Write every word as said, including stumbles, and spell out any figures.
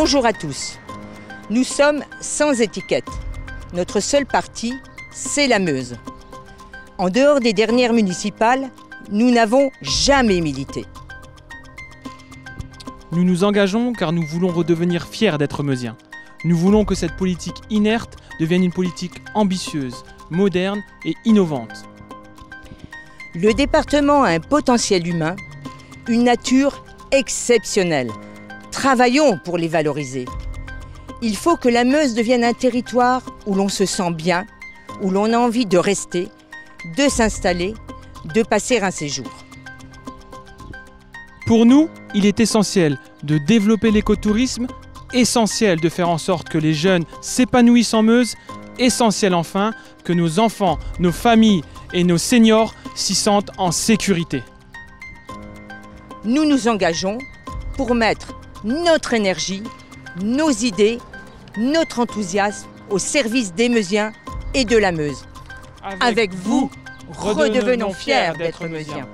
Bonjour à tous. Nous sommes sans étiquette. Notre seule partie, c'est la Meuse. En dehors des dernières municipales, nous n'avons jamais milité. Nous nous engageons car nous voulons redevenir fiers d'être meusiens. Nous voulons que cette politique inerte devienne une politique ambitieuse, moderne et innovante. Le département a un potentiel humain, une nature exceptionnelle. Travaillons pour les valoriser. Il faut que la Meuse devienne un territoire où l'on se sent bien, où l'on a envie de rester, de s'installer, de passer un séjour. Pour nous, il est essentiel de développer l'écotourisme, essentiel de faire en sorte que les jeunes s'épanouissent en Meuse, essentiel enfin que nos enfants, nos familles et nos seniors s'y sentent en sécurité. Nous nous engageons pour mettre notre énergie, nos idées, notre enthousiasme au service des Meusiens et de la Meuse. Avec, Avec vous, redevenons, redevenons fiers d'être Meusiens.